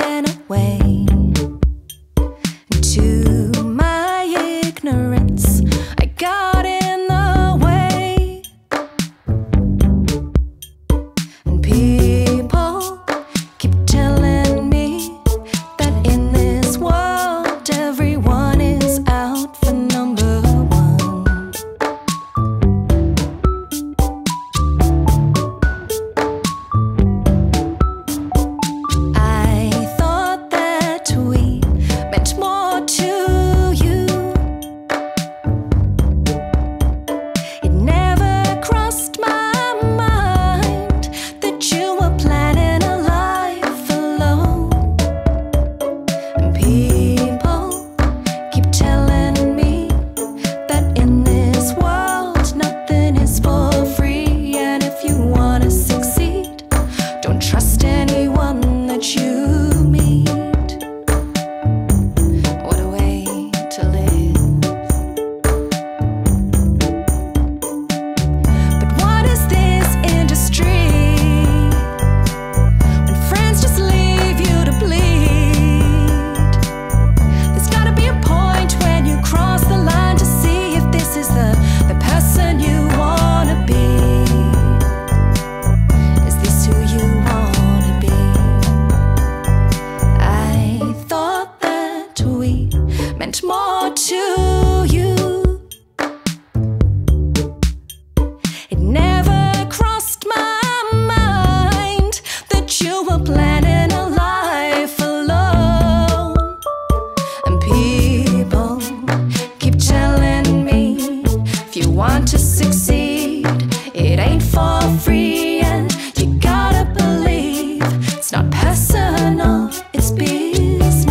and away to my ignorance. I got in the way, and people keep telling me that in this world everyone is out for number one. Meant more to you. It never crossed my mind that you were planning a life alone. And people keep telling me if you want to succeed, it ain't for free, and you gotta believe it's not personal, it's business.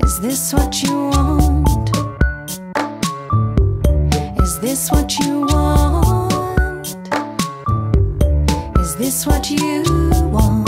Is this what you want? Is this what you want? Is this what you want?